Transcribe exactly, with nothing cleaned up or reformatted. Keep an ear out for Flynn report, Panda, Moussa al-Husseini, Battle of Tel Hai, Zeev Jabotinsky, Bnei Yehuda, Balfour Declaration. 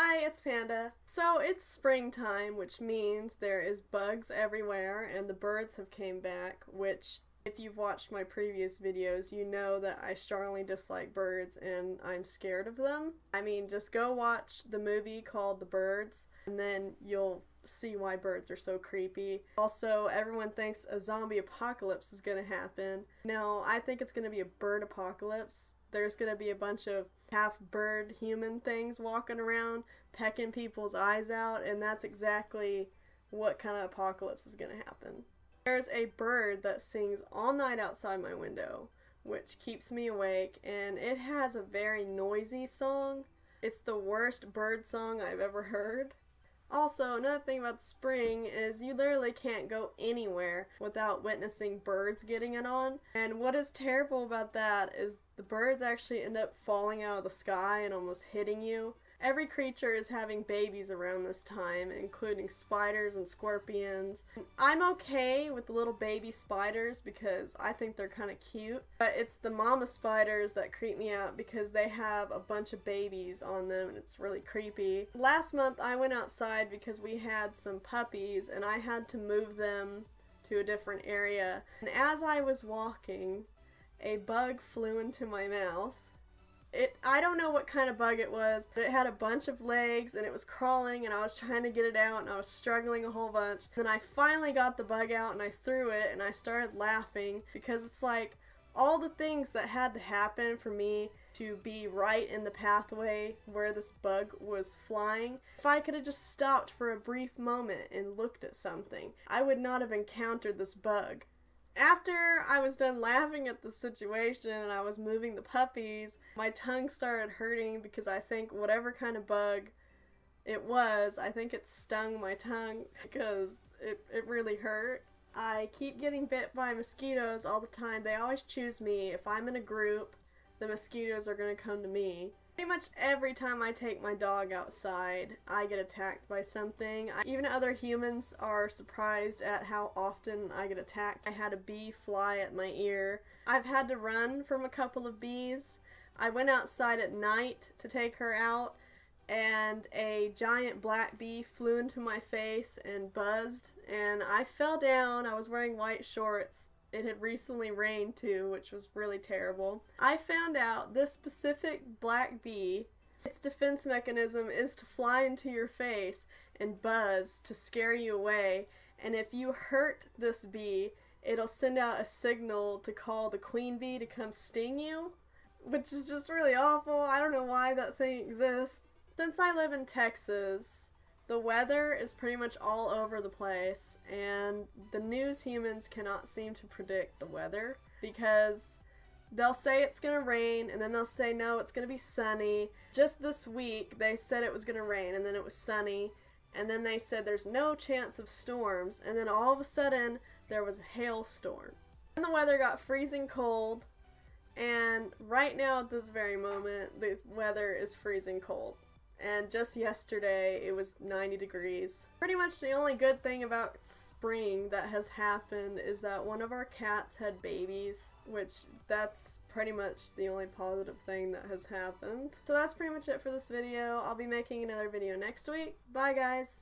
Hi, it's Panda. So it's springtime, which means there is bugs everywhere and the birds have came back, which if you've watched my previous videos, you know that I strongly dislike birds and I'm scared of them. I mean, just go watch the movie called The Birds and then you'll see why birds are so creepy. Also, everyone thinks a zombie apocalypse is gonna happen. No, I think it's gonna be a bird apocalypse. There's gonna be a bunch of half bird human things walking around pecking people's eyes out, and that's exactly what kind of apocalypse is gonna happen. There's a bird that sings all night outside my window, which keeps me awake, and it has a very noisy song. It's the worst bird song I've ever heard. Also, another thing about spring is you literally can't go anywhere without witnessing birds getting it on. And what is terrible about that is the birds actually end up falling out of the sky and almost hitting you. Every creature is having babies around this time, including spiders and scorpions. I'm okay with the little baby spiders because I think they're kind of cute, but it's the mama spiders that creep me out because they have a bunch of babies on them and it's really creepy. Last month I went outside because we had some puppies and I had to move them to a different area. And as I was walking, a bug flew into my mouth. It, I don't know what kind of bug it was, but it had a bunch of legs and it was crawling and I was trying to get it out and I was struggling a whole bunch. Then I finally got the bug out and I threw it and I started laughing because it's like all the things that had to happen for me to be right in the pathway where this bug was flying. If I could have just stopped for a brief moment and looked at something, I would not have encountered this bug. After I was done laughing at the situation and I was moving the puppies, my tongue started hurting because I think whatever kind of bug it was, I think it stung my tongue because it, it really hurt. I keep getting bit by mosquitoes all the time. They always choose me. If I'm in a group, the mosquitoes are going to come to me. Pretty much every time I take my dog outside, I get attacked by something. I, even other humans are surprised at how often I get attacked. I had a bee fly at my ear. I've had to run from a couple of bees. I went outside at night to take her out, and a giant black bee flew into my face and buzzed, and I fell down. I was wearing white shorts. It had recently rained too, which was really terrible. I found out this specific black bee, its defense mechanism is to fly into your face and buzz to scare you away. And if you hurt this bee, it'll send out a signal to call the queen bee to come sting you, which is just really awful. I don't know why that thing exists. Since I live in Texas, the weather is pretty much all over the place, and the news humans cannot seem to predict the weather because they'll say it's gonna rain, and then they'll say, no, it's gonna be sunny. Just this week, they said it was gonna rain, and then it was sunny, and then they said there's no chance of storms, and then all of a sudden, there was a hailstorm. And the weather got freezing cold, and right now at this very moment, the weather is freezing cold. And just yesterday it was ninety degrees. Pretty much the only good thing about spring that has happened is that one of our cats had babies, which that's pretty much the only positive thing that has happened. So that's pretty much it for this video. I'll be making another video next week. Bye guys!